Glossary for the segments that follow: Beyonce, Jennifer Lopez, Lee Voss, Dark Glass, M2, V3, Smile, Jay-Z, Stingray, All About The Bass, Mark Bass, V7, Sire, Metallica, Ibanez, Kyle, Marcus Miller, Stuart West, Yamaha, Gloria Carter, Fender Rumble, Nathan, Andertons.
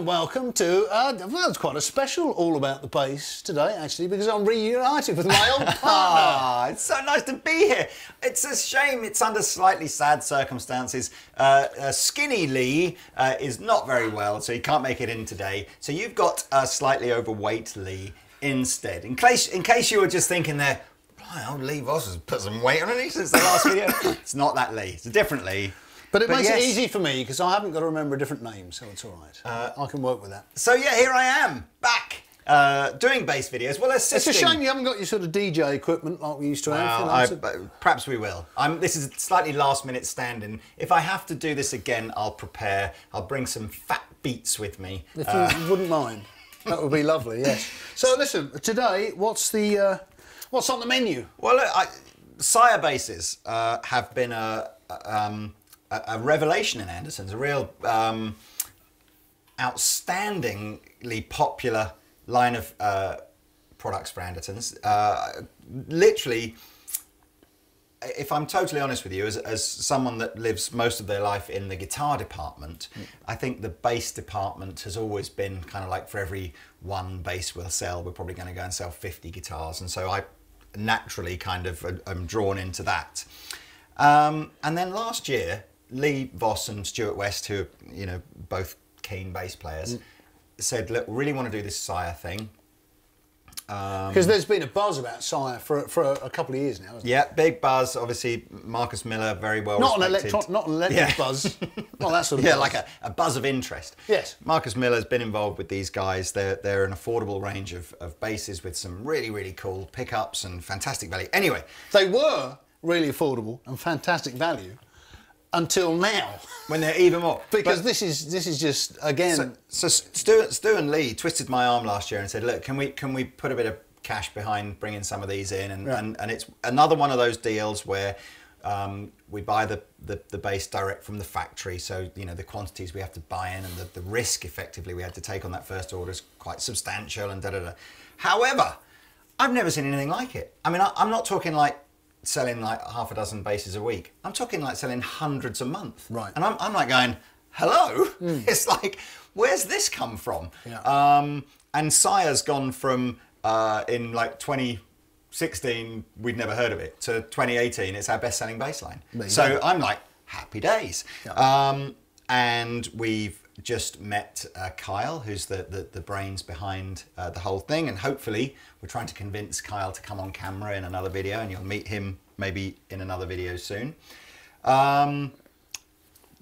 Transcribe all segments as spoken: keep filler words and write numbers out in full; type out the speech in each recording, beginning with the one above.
Welcome to, uh, well, it's quite a special all about the bass today, actually, because I'm reunited with my old partner. Ah, it's so nice to be here. It's a shame it's under slightly sad circumstances. Uh, uh, Skinny Lee uh, is not very well, so he can't make it in today. So you've got uh, slightly overweight Lee instead. In case, in case you were just thinking there, oh, old Lee Voss has put some weight on it since the last video. It's not that Lee, it's a different Lee. But it but makes yes. it easy for me, because I haven't got to remember a different name, so it's all right. Uh, I can work with that. So yeah, here I am, back, uh, doing bass videos. Well, assisting. It's a shame you haven't got your sort of D J equipment like we used to well, have. I, a... Perhaps we will. I'm, this is a slightly last minute stand-in. If I have to do this again, I'll prepare. I'll bring some fat beats with me. If you uh, wouldn't mind. That would be lovely, yes. So listen, today, what's the, uh, what's on the menu? Well, look, I, Sire basses uh, have been a... Um, a revelation in Andertons, a real um, outstandingly popular line of uh, products for Andertons. Uh, literally, if I'm totally honest with you, as, as someone that lives most of their life in the guitar department, mm. I think the bass department has always been kind of like, for every one bass we'll sell, we're probably going to go and sell fifty guitars. And so I naturally kind of am drawn into that. Um, and then last year, Lee Voss and Stuart West, who are, you know, both keen bass players, mm. said, look, we really want to do this Sire thing. Because um, there's been a buzz about Sire for, for a, a couple of years now, hasn't yeah, there? Big buzz. Obviously, Marcus Miller, very well not respected. An not an electric yeah. buzz. Not that sort of yeah, buzz. Like a, a buzz of interest. Yes. Marcus Miller's been involved with these guys. They're, they're an affordable range of, of basses with some really, really cool pickups and fantastic value. Anyway. They were really affordable and fantastic value until now. When they're even more. Because but, this is this is just, again... So, so Stu, Stu and Lee twisted my arm last year and said, look, can we can we put a bit of cash behind bringing some of these in? And, right. and, and it's another one of those deals where um, we buy the, the, the bass direct from the factory. So, you know, the quantities we have to buy in and the, the risk, effectively, we had to take on that first order is quite substantial and da-da-da. However, I've never seen anything like it. I mean, I, I'm not talking like... selling like half a dozen basses a week. I'm talking like selling hundreds a month. Right. And I'm, I'm like going, hello? Mm. It's like, where's this come from? Yeah. Um, and Sire's gone from, uh, in like twenty sixteen, we'd never heard of it, to twenty eighteen, it's our best-selling bass line. Maybe. So I'm like, happy days. Yeah. Um, and we've just met uh, Kyle, who's the, the, the brains behind uh, the whole thing, and hopefully we're trying to convince Kyle to come on camera in another video, and you'll meet him maybe in another video soon. Um,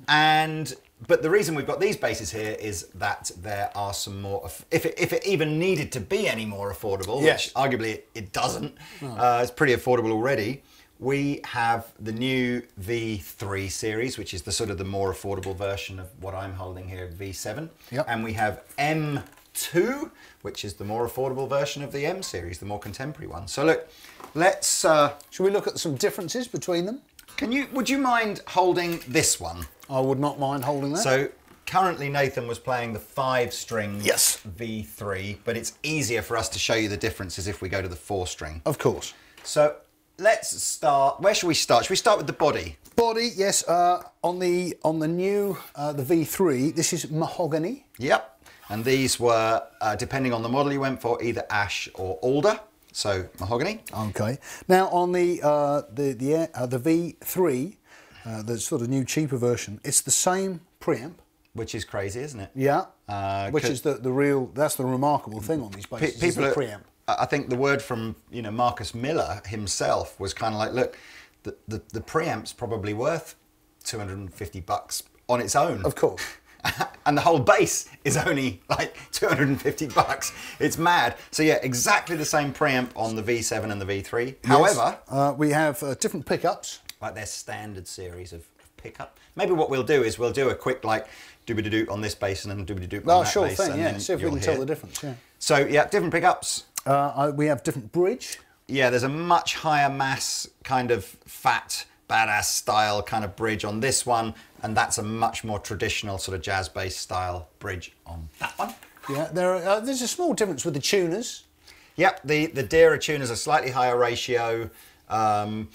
and but the reason we've got these basses here is that there are some more, if it, if it even needed to be any more affordable, yes. which arguably it, it doesn't, oh. uh, it's pretty affordable already. We have the new V three series, which is the sort of the more affordable version of what I'm holding here, V seven. Yep. And we have M two, which is the more affordable version of the M series, the more contemporary one. So look, let's... Uh, should we look at some differences between them? Can you? Would you mind holding this one? I would not mind holding that. So currently Nathan was playing the five string yes. V three, but it's easier for us to show you the differences if we go to the four string. Of course. So... let's start. Where should we start? Should we start with the body? Body, yes. Uh, on the on the new uh, the V three, this is mahogany. Yep. And these were, uh, depending on the model you went for, either ash or alder. So mahogany. Okay. Now on the uh, the the uh, the V three, uh, the sort of new cheaper version, it's the same preamp. which is crazy, isn't it? Yeah, uh, which is the, the real, that's the remarkable thing on these basses, people is the preamp. I think the word from, you know, Marcus Miller himself was kind of like, look, the, the, the preamp's probably worth two hundred fifty bucks on its own. Of course. And the whole bass is only like two hundred fifty bucks. It's mad. So yeah, exactly the same preamp on the V seven and the V three. Yes. However, uh, we have uh, different pickups. Like their standard series of pickup. Maybe what we'll do is we'll do a quick like dooby-doo on this bass and then dooby-doo on oh, that sure bass. Oh, sure thing, yeah. See if we can tell the difference, yeah. So yeah, different pickups. Uh, we have different bridge. Yeah, there's a much higher mass kind of fat, badass style kind of bridge on this one, and that's a much more traditional sort of jazz bass style bridge on that one. Yeah, there are, uh, there's a small difference with the tuners. Yep, the, the Dearer tuners are slightly higher ratio. Um,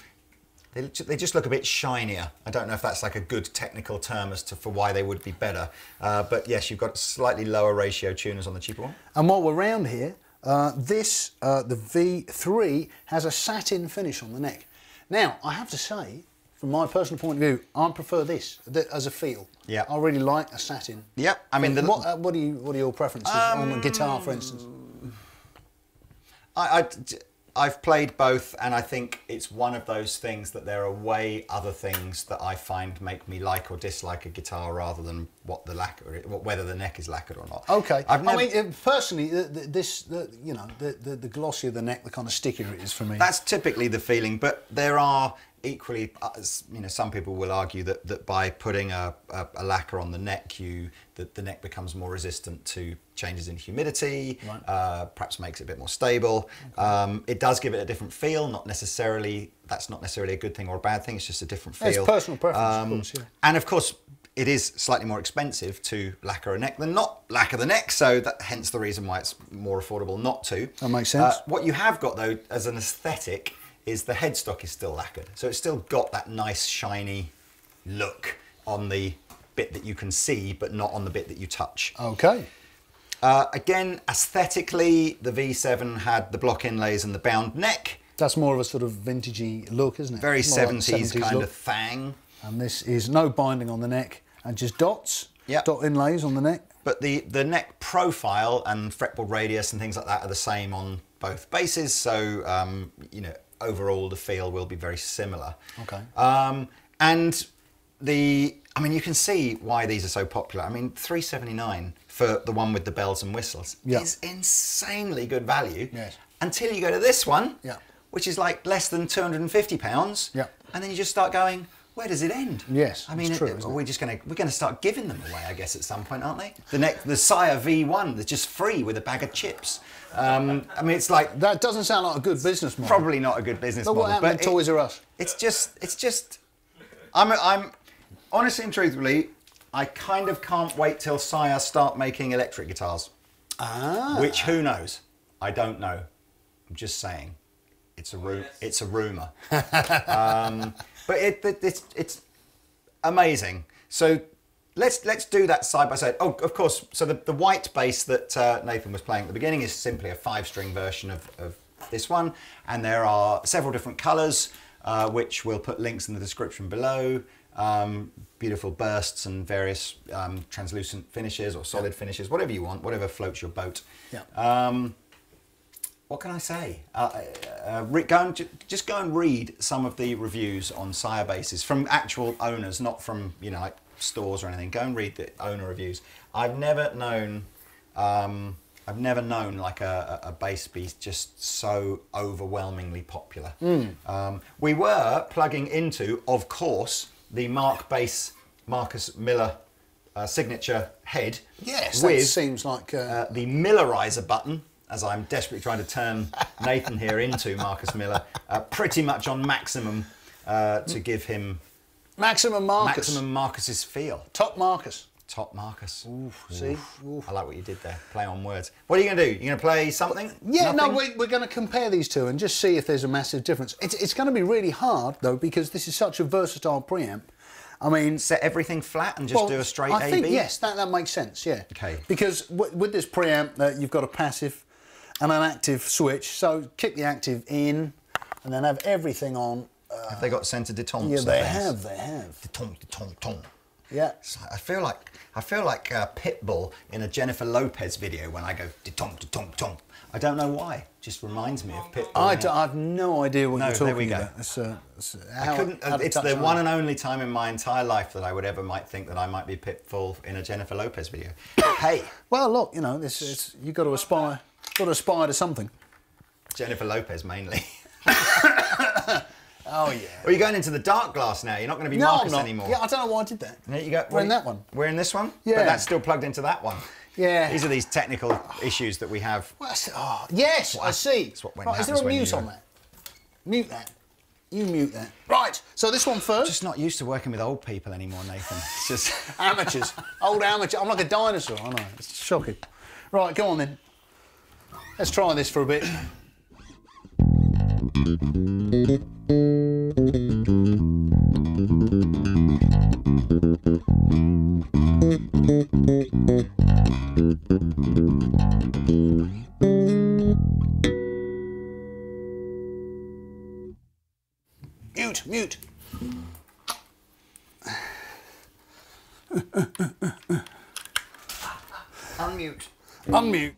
they, they just look a bit shinier. I don't know if that's like a good technical term as to for why they would be better. Uh, but yes, you've got slightly lower ratio tuners on the cheaper one. And while we're around here, Uh, this, uh, the V three, has a satin finish on the neck. Now, I have to say, from my personal point of view, I prefer this th as a feel. Yeah. I really like a satin. Yeah, I mean... The, what, uh, what, are you, what are your preferences um, on the guitar, for instance? I, I, I've played both, and I think it's one of those things that there are way other things that I find make me like or dislike a guitar rather than what the lacquer, whether the neck is lacquered or not. Okay. I've never... I mean, personally, this, the, you know, the, the, the glossier the neck, the kind of stickier it is for me. That's typically the feeling, but there are equally, you know, some people will argue that, that by putting a, a, a lacquer on the neck, you that the neck becomes more resistant to changes in humidity, right. uh, perhaps makes it a bit more stable. Okay. Um, it does give it a different feel, not necessarily, that's not necessarily a good thing or a bad thing, it's just a different feel. Yeah, it's personal preference, um, of course, yeah. And of course, it is slightly more expensive to lacquer a neck than not lacquer the neck, so that, hence the reason why it's more affordable not to. That makes sense. Uh, what you have got though, as an aesthetic, is the headstock is still lacquered. So it's still got that nice shiny look on the bit that you can see, but not on the bit that you touch. Okay. Uh, again, aesthetically, the V seven had the block inlays and the bound neck. That's more of a sort of vintagey look, isn't it? Very seventies kind of thang. And this is no binding on the neck and just dots, yep. Dot inlays on the neck. But the, the neck profile and fretboard radius and things like that are the same on both bases. So, um, you know, overall the feel will be very similar. Okay. Um, and the, I mean, you can see why these are so popular. I mean, three seventy-nine for the one with the bells and whistles yeah. is insanely good value. Yes. Until you go to this one, yeah. which is like less than two hundred and fifty pounds. Yeah. And then you just start going, where does it end? Yes, I mean, it's true, it, it, we're just going to we're going to start giving them away, I guess, at some point, aren't they? The next, the Sire V one, they're just free with a bag of chips. Um, I mean, it's like that doesn't sound like a good business model. Probably not a good business model. But what happened to Toys R Us? It's just, it's just. I'm, I'm, honestly and truthfully, I kind of can't wait till Sire start making electric guitars. Ah. Which who knows? I don't know. I'm just saying, it's a ru yes. it's a rumor. um, But it, it, it's, it's amazing. So let's let's do that side by side. Oh, of course, so the, the white bass that uh, Nathan was playing at the beginning is simply a five-string version of, of this one. And there are several different colors, uh, which we'll put links in the description below. Um, beautiful bursts and various um, translucent finishes or solid finishes, whatever you want, whatever floats your boat. Yeah. Um, What can I say? Uh, uh, go and, just go and read some of the reviews on Sire basses from actual owners, not from, you know, like stores or anything. Go and read the owner reviews. I've never known, um, I've never known like a, a bass be just so overwhelmingly popular. Mm. Um, we were plugging into, of course, the Mark Bass, Marcus Miller uh, signature head. Yes, with, that seems like uh... Uh, the Millerizer button. As I'm desperately trying to turn Nathan here into Marcus Miller, uh, pretty much on maximum uh, to give him... Maximum Marcus. Maximum Marcus's feel. Top Marcus. Top Marcus. Oof, see? Oof. Oof. I like what you did there, play on words. What are you going to do? You're going to play something? Yeah, Nothing? no, we're, we're going to compare these two and just see if there's a massive difference. It's, it's going to be really hard, though, because this is such a versatile preamp. I mean... Set everything flat and just well, do a straight A B? I think, yes, that, that makes sense, yeah. Okay. Because w with this preamp, uh, you've got a passive... and an active switch, so kick the active in, and then have everything on. Uh, have they got centre de temps? Yeah, they have, they have. De temps, de temps, de temps. Yeah. So I feel like I feel like uh, Pitbull in a Jennifer Lopez video when I go de-tom, de-tom, de-tom. I don't know why. It just reminds me of Pitbull. I, I have no idea what no, you're talking there we go. about. It's, uh, it's, how, I couldn't, uh, it's the on. one and only time in my entire life that I would ever might think that I might be Pitbull in a Jennifer Lopez video. Hey. Well, look, you know, this is you've got to aspire, got to aspire to something. Jennifer Lopez mainly. Oh yeah. Well, you're going into the Dark Glass now. You're not going to be no, Marcus anymore. Yeah, I don't know why I did that. There you go. We're, we're in that one. We're in this one. Yeah. But that's still plugged into that one. Yeah. These are these technical issues that we have. Well, oh, yes, I, I see. That's what right, is there a mute on that? Mute that. You mute that. Right. So this one first. I'm just not used to working with old people anymore, Nathan. It's just amateurs. Old amateurs. I'm like a dinosaur. I know. It's shocking. Right, go on then. Let's try this for a bit. Mute, mute. Unmute. Unmute.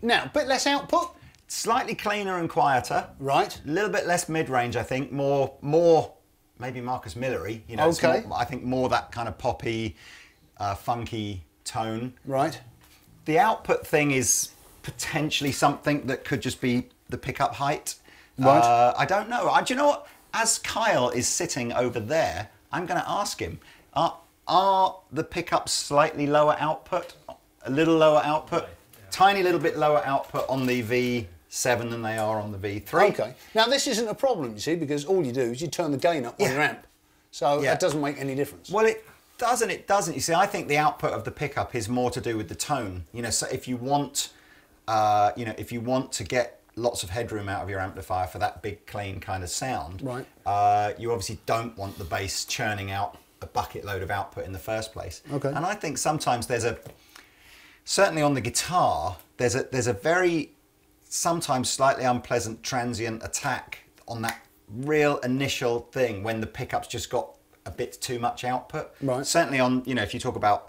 Now, a bit less output, slightly cleaner and quieter. Right. A little bit less mid-range, I think. More, more, maybe Marcus Miller-y. You know, okay. More, I think more that kind of poppy, uh, funky tone. Right. The output thing is potentially something that could just be the pickup height. Right. Uh, I don't know. I, do you know what? As Kyle is sitting over there, I'm going to ask him. Uh, Are the pickups slightly lower output, a little lower output, tiny little bit lower output on the V seven than they are on the V three? Okay. Now this isn't a problem, you see, because all you do is you turn the gain up yeah. on your amp, so yeah. that doesn't make any difference. Well, it doesn't. It doesn't. You see, I think the output of the pickup is more to do with the tone. You know, so if you want, uh, you know, if you want to get lots of headroom out of your amplifier for that big, clean kind of sound, right? Uh, you obviously don't want the bass churning out a bucket load of output in the first place. Okay. And I think sometimes there's a, certainly on the guitar, there's a there's a very, sometimes slightly unpleasant transient attack on that real initial thing when the pickup's just got a bit too much output. Right. Certainly on, you know, if you talk about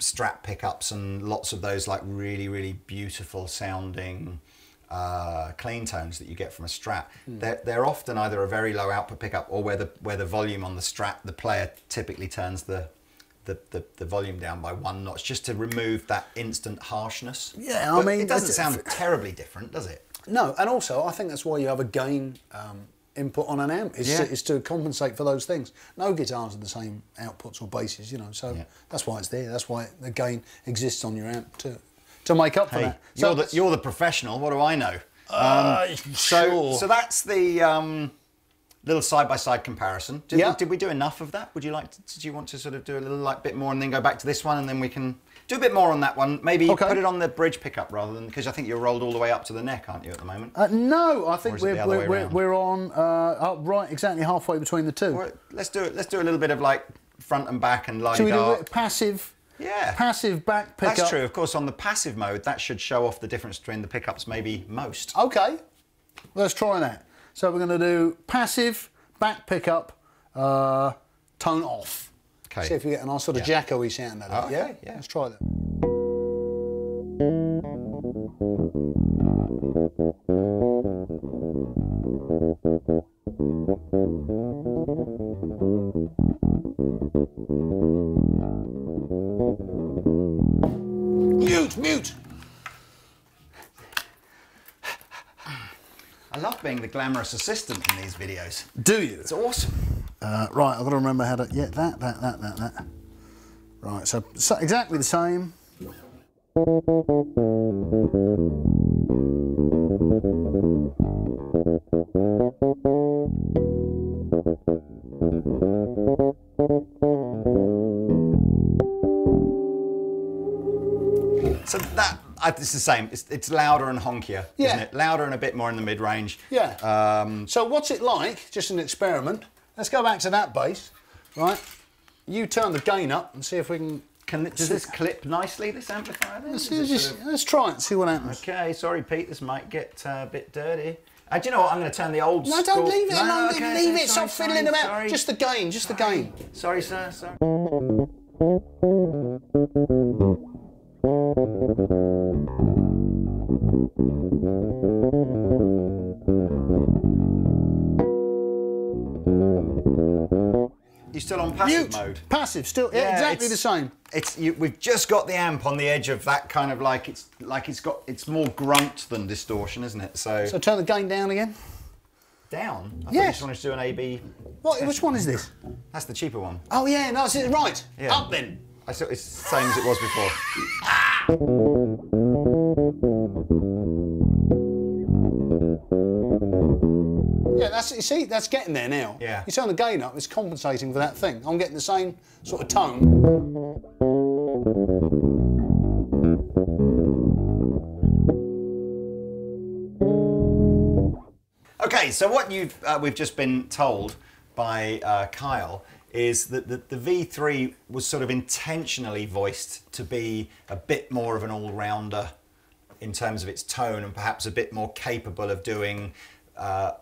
Strat pickups and lots of those like really, really beautiful sounding Uh, clean tones that you get from a Strat, mm. they're, they're often either a very low output pickup or where the where the volume on the Strat, the player typically turns the the, the, the volume down by one notch just to remove that instant harshness. Yeah, but I mean, it doesn't sound terribly different, does it? No, and also I think that's why you have a gain um, input on an amp is, yeah. to, is to compensate for those things. No guitars are the same outputs or basses, you know, so yeah. that's why it's there. That's why the gain exists on your amp too. To make up for hey, that. So you're, the, you're the professional, what do I know? Uh, um, so, sure. so that's the um, little side-by-side comparison. Did, yeah. we, did we do enough of that? Would you like, to, did you want to sort of do a little like bit more and then go back to this one and then we can do a bit more on that one? Maybe okay. put it on the bridge pickup rather than, because I think you're rolled all the way up to the neck, aren't you, at the moment? Uh, no, I think we're, we're, we're, we're on, uh, right, exactly halfway between the two. Well, let's do it. Let's do a little bit of like front and back and like. Should we do a passive? Yeah. Passive back pickup. That's true. Of course, on the passive mode, that should show off the difference between the pickups maybe most. Okay. Let's try that. So we're going to do passive back pickup, uh, tone off. Okay. See if we get a nice sort of yeah. Jacko-y sound out of it. Okay. Yeah? Yeah. Let's try that. Mute, mute! I love being the glamorous assistant in these videos. Do you? It's awesome. Uh, right, I've got to remember how to... Yeah, that, that, that, that, that. Right, so, so exactly the same. So that, it's the same, it's, it's louder and honkier, yeah. isn't it? Louder and a bit more in the mid-range. Yeah. Um, so what's it like, just an experiment, let's go back to that bass, right? You turn the gain up and see if we can Can th does this clip nicely, this amplifier then? Let's, just, sort of... let's try it and see what happens. Okay, sorry Pete, this might get uh, a bit dirty. Uh, do you know what, I'm going to turn the old No, school... don't leave it no, alone, okay, leave sorry, it, stop sorry, fiddling sorry, about. Sorry. Just the game, just sorry. the game. Sorry sir, sorry. You're still on passive Mute. mode. Passive, still yeah, yeah, exactly the same. It's you, we've just got the amp on the edge of that kind of like it's like it's got it's more grunt than distortion, isn't it? So so turn the gain down again. Down. I yes. Just wanted to do an A B. What? Which one is this? That's the cheaper one. Oh yeah, no, it's right. Yeah. Up then. I saw it's the same as it was before. Ah! Yeah, that's you see, that's getting there now. Yeah. You turn the gain up, it's compensating for that thing. I'm getting the same sort of tone. Okay, so what you've uh, we've just been told by uh, Kyle is that the, the V three was sort of intentionally voiced to be a bit more of an all-rounder in terms of its tone and perhaps a bit more capable of doing, uh,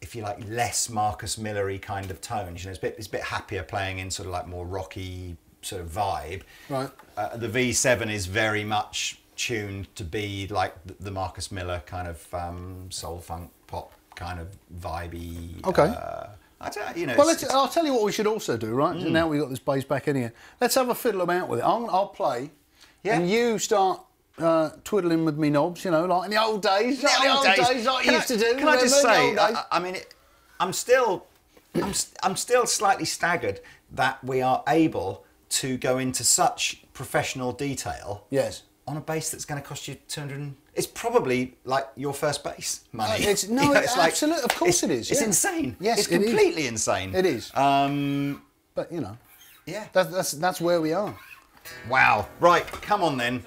if you like, less Marcus Miller-y kind of tones. You know, it's a bit, it's a bit happier playing in sort of like more rocky sort of vibe. Right. Uh, the V seven is very much tuned to be like the Marcus Miller kind of um, soul funk pop kind of vibey. Okay. Uh, I don't, you know, well, let's, I'll tell you what we should also do, right? Mm. So now we've got this bass back in here. Let's have a fiddle about with it. I'll, I'll play, yeah. and you start uh, twiddling with me knobs, you know, like in the old days, like the old days, days like you used I, to do. Can I just say, I, I mean, it, I'm still, I'm, I'm still slightly staggered that we are able to go into such professional detail. Yes. On a bass that's going to cost you two hundred. It's probably like your first bass money. It's, no, you know, it's absolutely, like, of course it is. It's yeah. insane. Yes, it's it completely is. insane. It is. Um, but you know, yeah, that, that's that's where we are. Wow. Right, come on then.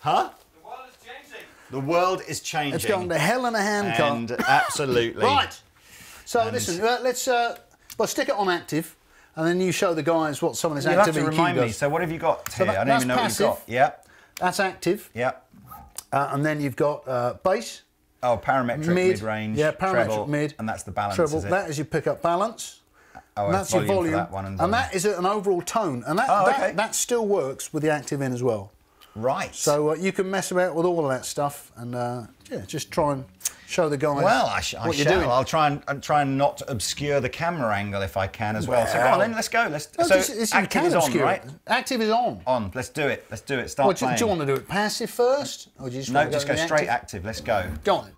Huh? The world is changing. The world is changing. It's gone to hell in a handcart. And absolutely. Right. So and listen, uh, let's uh, well stick it on active. And then you show the guys what some of this you active have to remind me. Does. So what have you got here? So that, I don't even know passive. what you've got. Yeah. That's active. Yeah. Uh, and then you've got uh, bass. Oh, parametric mid-range. Mid yeah, parametric treble, mid. And that's the balance, treble, is it? That is your pickup balance. Oh, and that's volume your volume. For that one and, and that is an overall tone. And that, oh, that, okay. that still works with the active in as well. Right. So uh, you can mess about with all of that stuff and uh, yeah, just try and show the guys well, I sh what I you're shall. doing. I'll try and I'll try and not obscure the camera angle if I can as well. well. So go on then, let's go. Let's no, so this, this active is on, right? Active is on. On. Let's do it. Let's do it. Start well, playing. Do you want to do it passive first, or do you just no? Want to just go, go straight active? active. Let's go. Go on.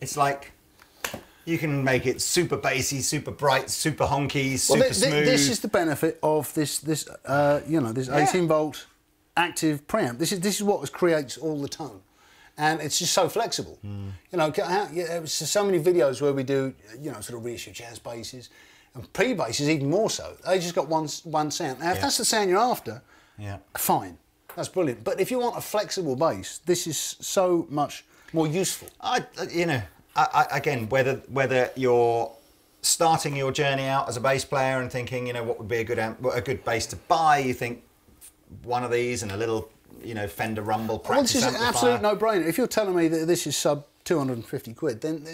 It's like you can make it super bassy, super bright, super honky, super well, th th smooth. This is the benefit of this, this uh, you know, this yeah. eighteen volt active preamp. This is this is what creates all the tone, and it's just so flexible. Mm. You know, how, yeah, so many videos where we do, you know, sort of reissue jazz basses and pre basses even more so. They just got one one sound. Now, if yeah. that's the sound you're after, yeah, fine, that's brilliant. But if you want a flexible bass, this is so much more useful. I, you know. I, I, again, whether whether you're starting your journey out as a bass player and thinking, you know, what would be a good amp, a good bass to buy, you think one of these and a little you know, Fender Rumble practice amplifier. Well, this is an absolute no-brainer. If you're telling me that this is sub two hundred and fifty quid, then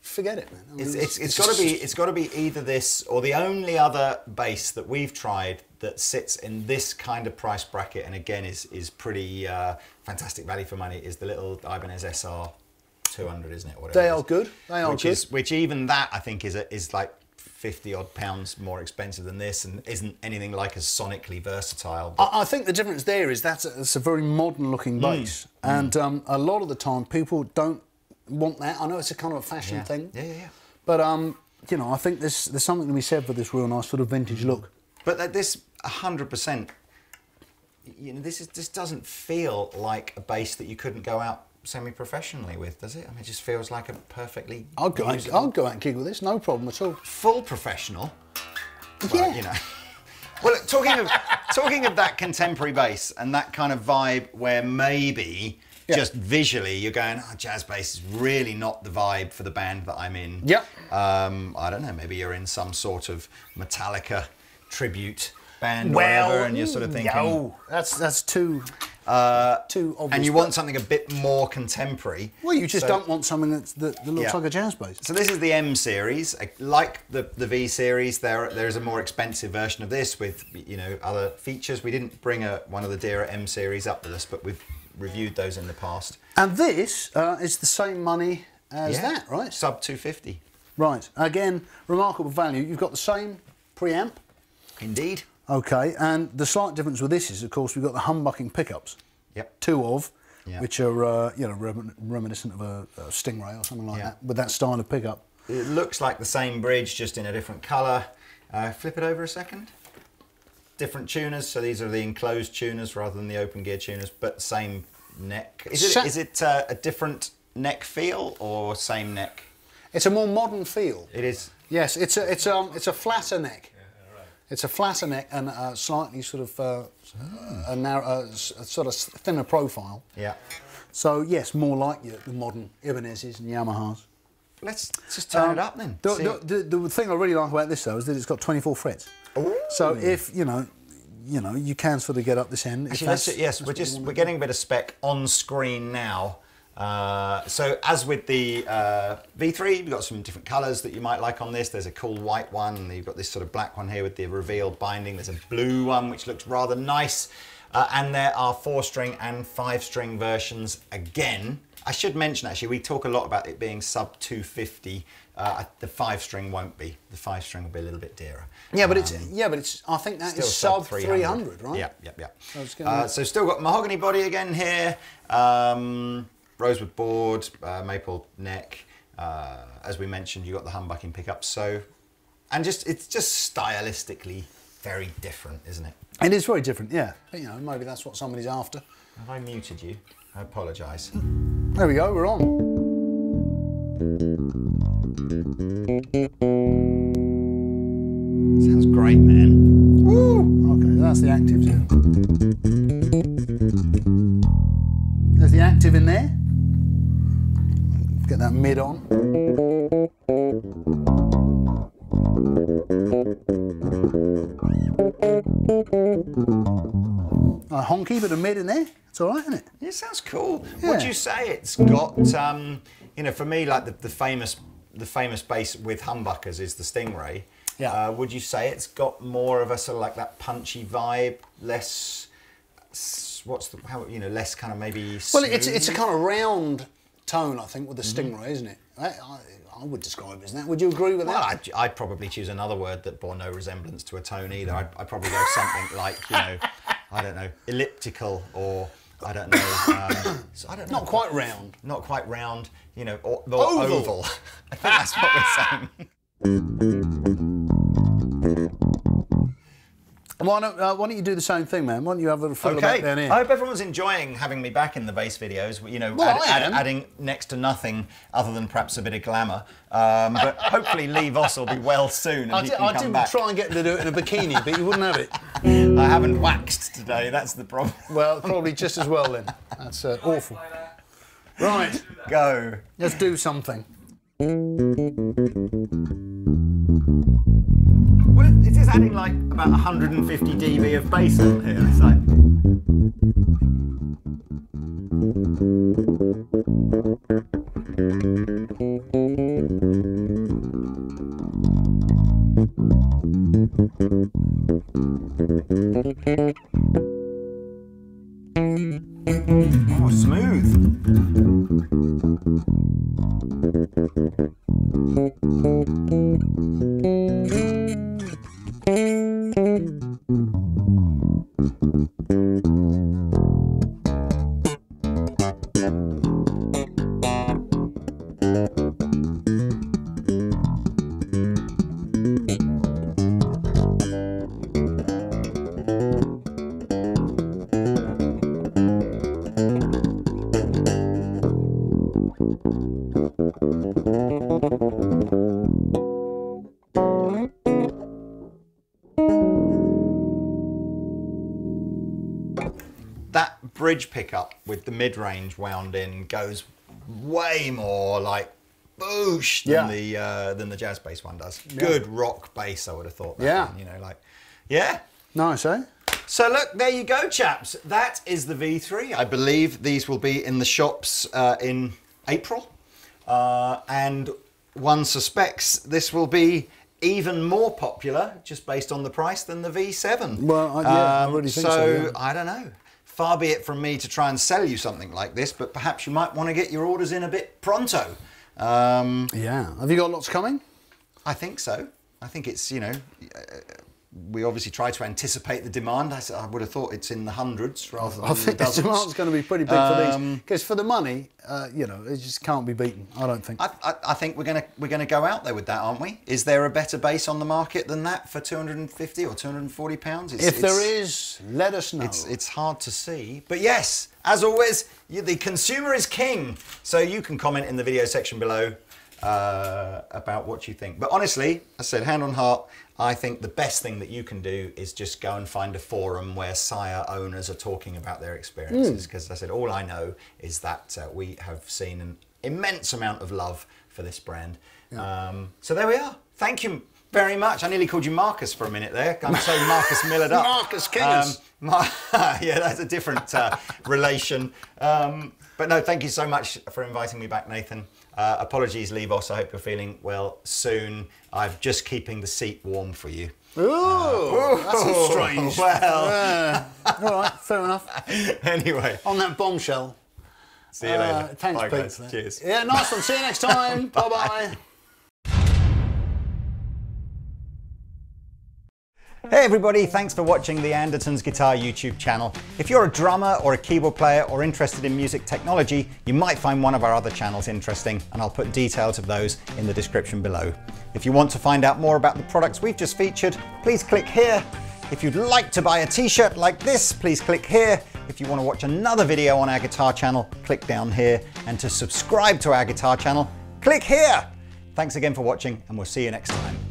forget it, man. I mean, it's it's, it's got to be it's got to be either this or the only other bass that we've tried that sits in this kind of price bracket, and again is is pretty uh, fantastic value for money, is the little Ibanez S R two hundred, isn't it? Whatever they are good. They are which good. Is, which even that I think is a, is like fifty odd pounds more expensive than this, and isn't anything like as sonically versatile. I, I think the difference there is that's a, it's a very modern looking bass, mm. and mm. Um, a lot of the time people don't want that. I know it's a kind of a fashion yeah. thing. Yeah, yeah, yeah. But, um, you know, I think there's, there's something to be said for this real nice sort of vintage look. But that this one hundred percent, you know, this, is, this doesn't feel like a bass that you couldn't go out semi-professionally with, does it? I mean, it just feels like a perfectly... I'll go, and, I'll go out and gig with this, no problem at all. Full professional. Well, yeah. You know. Well, talking of, talking of that contemporary bass and that kind of vibe where maybe... Yeah. Just visually, you're going, oh, jazz bass is really not the vibe for the band that I'm in. Yep. Um, I don't know, maybe you're in some sort of Metallica tribute band well, or whatever, and you're sort of thinking... Yo, that's, that's too, uh, too obvious. And you want something a bit more contemporary. Well, you just so, don't want something that's, that, that looks yeah. like a jazz bass. So this is the M series. Like the, the V series, there, there is a more expensive version of this with, you know, other features. We didn't bring a, one of the dearer M series up with us, but we've... reviewed those in the past. And this uh, is the same money as yeah. that, right? Sub two fifty. Right. Again, remarkable value. You've got the same preamp. Indeed. Okay, and the slight difference with this is, of course, we've got the humbucking pickups. Yep. Two of, yep. which are, uh, you know, rem reminiscent of a, a Stingray or something like yep. that, with that style of pickup. It looks like the same bridge, just in a different colour. Uh, flip it over a second. Different tuners, so these are the enclosed tuners rather than the open gear tuners, but same neck. Is it, is it uh, a different neck feel or same neck? It's a more modern feel. It is. Yes, it's a it's um it's a flatter neck. Yeah, right. It's a flatter neck and a slightly sort of uh, oh. a narrow, a sort of thinner profile. Yeah. So yes, more like the modern Ibanez's and Yamahas. Let's just turn um, it up then. The, the, the, the thing I really like about this though is that it's got twenty-four frets. Ooh. So if you know, you know, you can sort of get up this end. If Actually, that's, that's it, yes, that's we're just we're getting a bit of spec on screen now. Uh, so as with the uh, V three, you've got some different colours that you might like on this. There's a cool white one, and you've got this sort of black one here with the revealed binding. There's a blue one which looks rather nice, uh, and there are four-string and five-string versions again. I should mention, actually, we talk a lot about it being sub two fifty. Uh, the five-string won't be. The five-string will be a little bit dearer. Yeah, but um, it's yeah, but it's. I think that is sub three hundred, right? Yeah, yeah, yeah. So, it's gonna... uh, so still got mahogany body again here. Um, rosewood board, uh, maple neck. Uh, as we mentioned, you got the humbucking pickups. So, and just it's just stylistically very different, isn't it? It is very different. Yeah, but, you know, maybe that's what somebody's after. Have I muted you? I apologise. There we go, we're on. Sounds great, man. Woo! Okay, that's the actives here. There's the active in there. Get that mid on. A honky bit of mid in there. It's all right, isn't it? It sounds cool. Yeah. Would you say it's got, um, you know, for me, like the, the famous, the famous bass with humbuckers is the Stingray. Yeah. Uh, would you say it's got more of a sort of like that punchy vibe, less, what's the, how, you know, less kind of maybe. Smooth? Well, it's it's a kind of round tone, I think, with the Stingray, mm-hmm. isn't it? I, I, I would describe it as that. Would you agree with well, that? I'd, I'd probably choose another word that bore no resemblance to a tone either. I'd, I'd probably go something like, you know, I don't know, elliptical or. I don't know. Um, so I don't know. Not quite round. Not quite round. You know, or, or oval. oval. I think that's what we're saying. Why don't, uh, why don't you do the same thing, man? Why don't you have a little fiddle back down here? I hope everyone's enjoying having me back in the bass videos. You know, well, add, add, adding next to nothing other than perhaps a bit of glamour. Um, but hopefully Lee Voss will be well soon and I he can I come did back. Try and get him to do it in a bikini, but you wouldn't have it. I haven't waxed today, that's the problem. Well, probably just as well then. That's uh, awful. Right, go. Let's do something. Well, it is adding like about one hundred and fifty dB of bass on here. It's like... Oh, smooth. That bridge pickup with the mid-range wound in goes way more like boosh than yeah. the uh, than the jazz bass one does. Yeah. Good rock bass, I would have thought. That yeah, one, you know, like yeah, nice, eh? So look, there you go, chaps. That is the V three. I believe these will be in the shops uh, in April, uh, and one suspects this will be even more popular just based on the price than the V seven. Well, I, yeah, um, I really think so. So yeah. I don't know. Far be it from me to try and sell you something like this, but perhaps you might want to get your orders in a bit pronto. Um, yeah. Have you got lots coming? I think so. I think it's, you know, uh, we obviously try to anticipate the demand. I, I would have thought it's in the hundreds rather than I think the dozens. The demand's going to be pretty big um, for these. Because for the money, uh, you know, it just can't be beaten, I don't think. I, I, I think we're going to we're going to go out there with that, aren't we? Is there a better bass on the market than that for two hundred and fifty or two hundred and forty pounds? It's, if it's, there is, let us know. It's, it's hard to see. But yes, as always, you, the consumer is king. So you can comment in the video section below uh, about what you think. But honestly, I said, hand on heart, I think the best thing that you can do is just go and find a forum where Sire owners are talking about their experiences. Because mm. I said, all I know is that uh, we have seen an immense amount of love for this brand. Yeah. Um, so there we are. Thank you very much. I nearly called you Marcus for a minute there. I'm so Marcus Millered up. Marcus Kingers. Um, Mar yeah, that's a different uh, relation. Um, but no, thank you so much for inviting me back, Nathan. Uh, apologies, Lee Voss. I hope you're feeling well soon. I'm just keeping the seat warm for you. Ooh, uh, that's strange. Well, uh, all right, fair enough. Anyway, on that bombshell. See you uh, later. Thanks, bye, Pete. Guys. Cheers. Yeah, nice one. See you next time. Bye bye. Hey everybody, thanks for watching the Andertons Guitar YouTube channel. If you're a drummer or a keyboard player or interested in music technology, you might find one of our other channels interesting, and I'll put details of those in the description below. If you want to find out more about the products we've just featured, please click here. If you'd like to buy a t-shirt like this, please click here. If you want to watch another video on our guitar channel, click down here. And to subscribe to our guitar channel, click here. Thanks again for watching, and we'll see you next time.